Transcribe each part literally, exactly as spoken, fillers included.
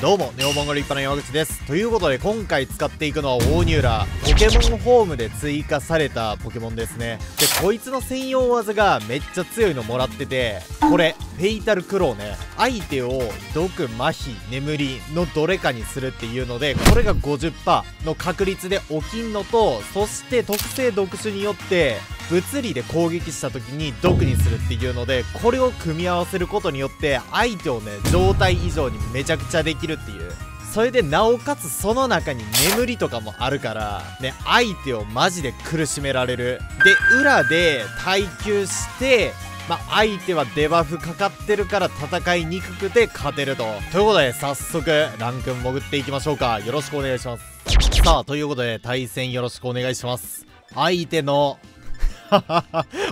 どうも、ネオモンゴル一派の山口です。ということで、今回使っていくのは大ニューラー。ポケモンホームで追加されたポケモンですね。で、こいつの専用技がめっちゃ強いのもらってて、これ、フェイタルクローね。相手を毒、麻痺、眠りのどれかにするっていうので、これが ごじゅっパーセント の確率で起きんのと、そして特性毒種によって、物理で攻撃した時に毒にするっていうので、これを組み合わせることによって相手をね、状態以上にめちゃくちゃできるっていう。それでなおかつその中に眠りとかもあるからね、相手をマジで苦しめられる。で、裏で耐久して、まあ、相手はデバフかかってるから戦いにくくて勝てると。ということで、早速ランクン潜っていきましょうか。よろしくお願いします。さあ、ということで対戦よろしくお願いします。相手の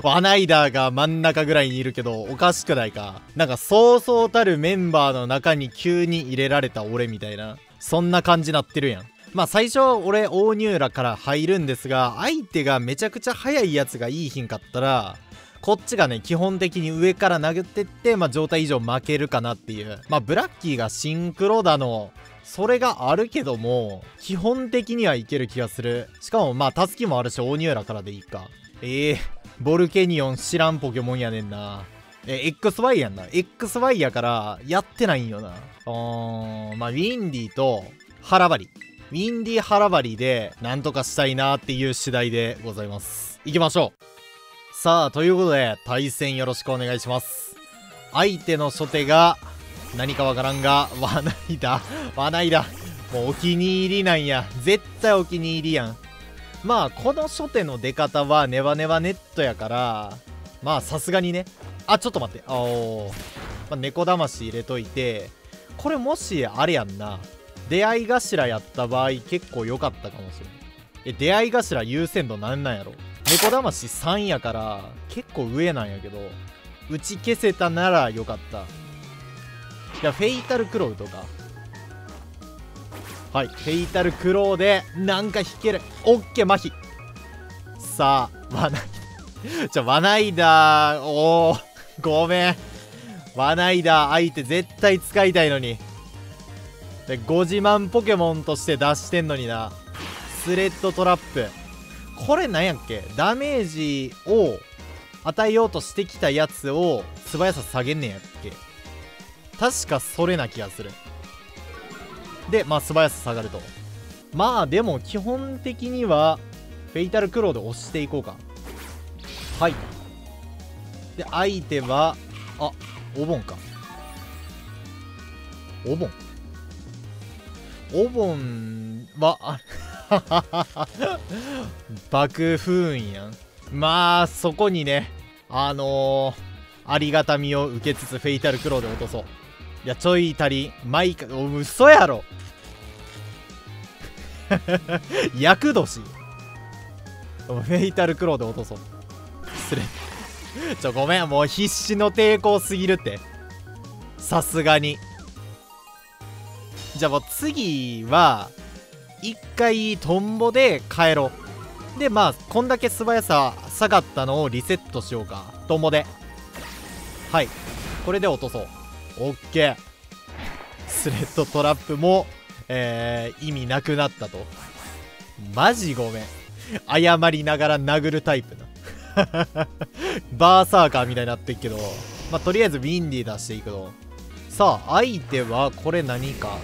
ワナイダーが真ん中ぐらいにいるけど、おかしくないか。なんか、そうそうたるメンバーの中に急に入れられた俺みたいな。そんな感じなってるやん。まあ、最初、俺、大ニューラから入るんですが、相手がめちゃくちゃ速いやつがいいひんかったら、こっちがね、基本的に上から殴ってって、まあ、状態以上負けるかなっていう。まあ、ブラッキーがシンクロだの、それがあるけども、基本的にはいける気がする。しかも、まあ、タスキもあるし、大ニューラからでいいか。ええー、ボルケニオン知らんポケモンやねんな。え、エックスワイ やんな。エックスワイ やから、やってないんよな。うーん、まあ、ウィンディと、腹張り。ウィンディ腹張りで、なんとかしたいなーっていう次第でございます。行きましょう。さあ、ということで、対戦よろしくお願いします。相手の初手が、何かわからんが、ワナイダ。ワナイダ。もうお気に入りなんや。絶対お気に入りやん。まあ、この初手の出方はネバネバネットやから、まあ、さすがにね。あ、ちょっと待って。あおー。まあ、猫魂入れといて、これもし、あれやんな。出会い頭やった場合、結構良かったかもしれない。え、出会い頭優先度なんなんやろ。猫魂さんやから、結構上なんやけど、打ち消せたなら良かった。いや、フェイタルクロウとか。はい、フェイタルクローでなんか引ける。オッケー、麻痺。さあ、ワナイダーじゃワナイダーおーごめん、ワナイダー相手絶対使いたいのに。で、ご自慢ポケモンとして出してんのにな。スレッドトラップ、これなんやっけ。ダメージを与えようとしてきたやつを素早さ下げんねんやっけ。確かそれな気がする。で、まあ、素早さ下がると。まあ、でも、基本的には、フェイタルクローで押していこうか。はい。で、相手は、あ、お盆か。お盆。お盆は、あ、爆風雲やん。まあ、そこにね、あのー、ありがたみを受けつつ、フェイタルクローで落とそう。いや、ちょい足り、毎回、嘘やろ。厄年。フェイタルクローで落とそう。失礼。ちょ、ごめん、もう必死の抵抗すぎるって。さすがに。じゃあもう次は、一回トンボで帰ろう。で、まあ、こんだけ素早さ下がったのをリセットしようか。トンボで。はい。これで落とそう。オッケー。スレッドトラップも、えー、意味なくなったと。マジごめん。謝りながら殴るタイプな。バーサーカーみたいになってるけど、まあ、とりあえずウィンディー出していくと。さあ、相手は、これ何か。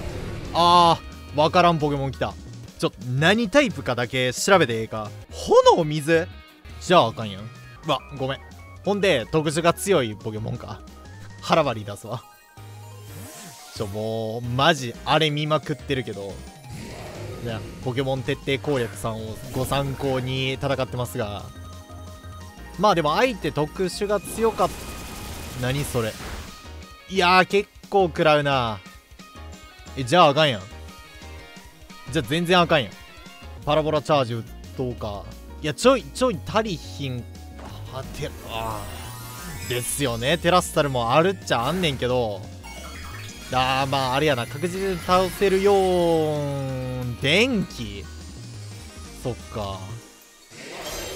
あー、わからんポケモン来た。ちょっと、何タイプかだけ調べてええか。炎、水じゃああかんやん。うわ、ごめん。ほんで、特殊が強いポケモンか。腹張り出すわ。ちょ、もう、マジ、あれ見まくってるけど。じゃあ、ポケモン徹底攻略さんをご参考に戦ってますが。まあでも、相手特殊が強かった。何それ。いやー、結構食らうな。え、じゃああかんやん。じゃあ全然あかんやん。パラボラチャージ打っとうか。いや、ちょい、ちょい足りひん。あ、て、あー。ですよね。テラスタルもあるっちゃあんねんけど。あー、まあ、あれやな。確実に倒せるよー。電気。そっか。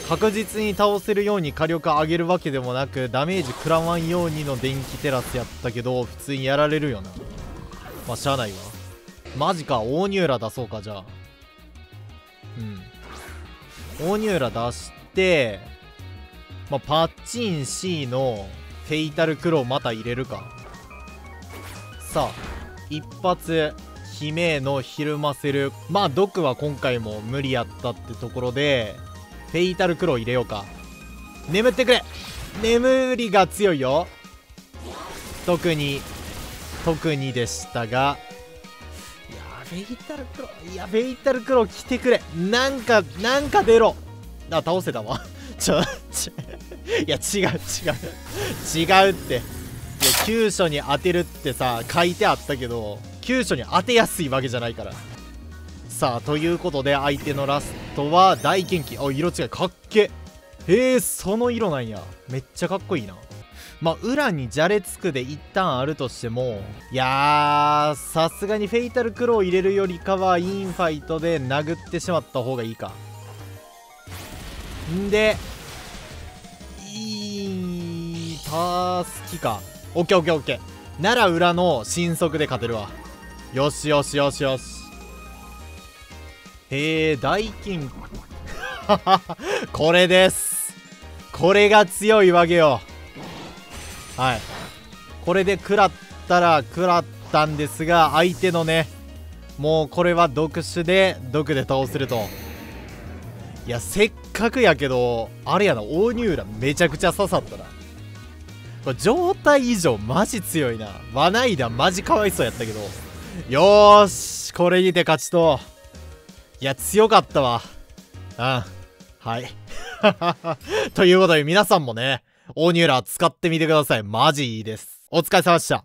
確実に倒せるように火力上げるわけでもなく、ダメージ食らわんようにの電気テラスやったけど、普通にやられるよな。まあ、しゃあないわ。マジか、大ニューラ出そうか、じゃあ。うん。大ニューラ出して、まあ、パッチン C のフェイタルクローまた入れるか。さあ、一発、悲鳴のひるませる。まあ、毒は今回も無理やったってところで、フェイタルクロー入れようか。眠ってくれ！眠りが強いよ。特に、特にでしたが、いやー、フェイタルクロー、いや、フェイタルクロー来てくれ。なんか、なんか出ろ。あ、倒せたわ。ちょ、ちょ、いや、違う、違う。違うって。いや、急所に当てるってさ、書いてあったけど、急所に当てやすいわけじゃないから。さあ、ということで、相手のラストは大元気。あ、色違い、かっけえ。へえ、その色なんや。めっちゃかっこいいな。まあ、裏にじゃれつくで一旦あるとしても、いやー、さすがにフェイタルクロー入れるよりかは、インファイトで殴ってしまった方がいいか。んで、いい、たすきか。オッケーオッケーオッケー。なら裏の神速で勝てるわ。よしよしよしよし。へえ、大金。これです。これが強いわけよ。はい、これで食らったら食らったんですが、相手のね、もうこれは毒手で毒で倒せると。いや、せっかくやけど、あれやな、大ニューラめちゃくちゃ刺さったな。これ状態異常マジ強いな。ワナイダマジかわいそうやったけど、よーし、これにて勝ちと。いや、強かったわ。うん、はい。ということで、皆さんもね、大ニューラ使ってみてください。マジいいです。お疲れ様でした。